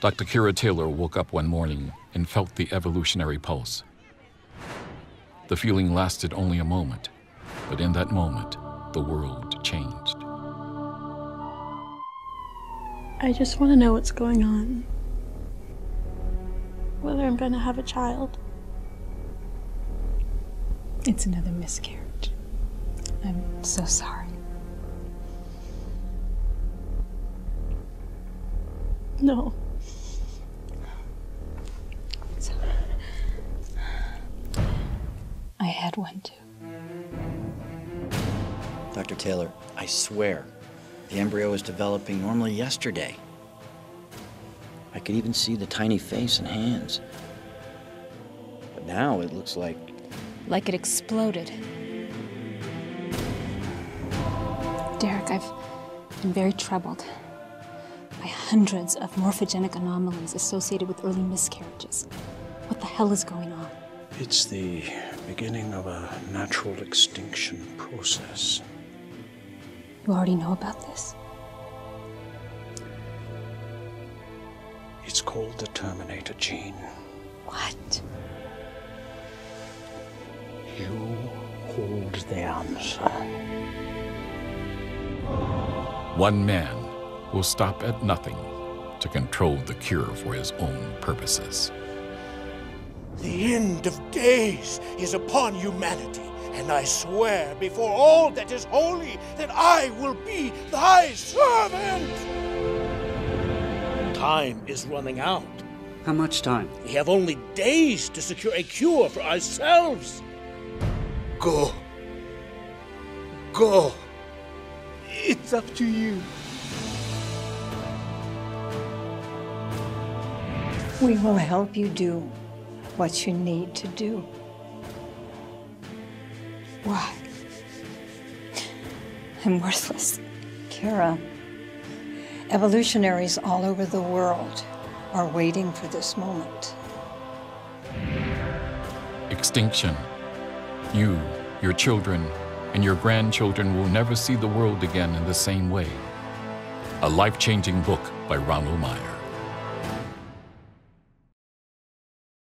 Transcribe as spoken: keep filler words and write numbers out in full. Doctor Kira Taylor woke up one morning and felt the evolutionary pulse. The feeling lasted only a moment, but in that moment, the world changed. I just want to know what's going on. Whether I'm going to have a child. It's another miscarriage. I'm so sorry. No. Sorry. I had one too. Doctor Taylor, I swear, the embryo was developing normally yesterday. I could even see the tiny face and hands. But now it looks like... Like it exploded. Derek, I've been very troubled by hundreds of morphogenic anomalies associated with early miscarriages. What the hell is going on? It's the beginning of a natural extinction process. You already know about this? It's called the Terminator Gene. What? You hold the answer. One man will stop at nothing to control the cure for his own purposes. The end of days is upon humanity, and I swear before all that is holy that I will be thy servant! Time is running out. How much time? We have only days to secure a cure for ourselves. Go. Go. It's up to you. We will help you do what you need to do. Why? I'm worthless. Kira, evolutionaries all over the world are waiting for this moment. Extinction. You, your children, and your grandchildren will never see the world again in the same way. A life-changing book by Ronald Meyer.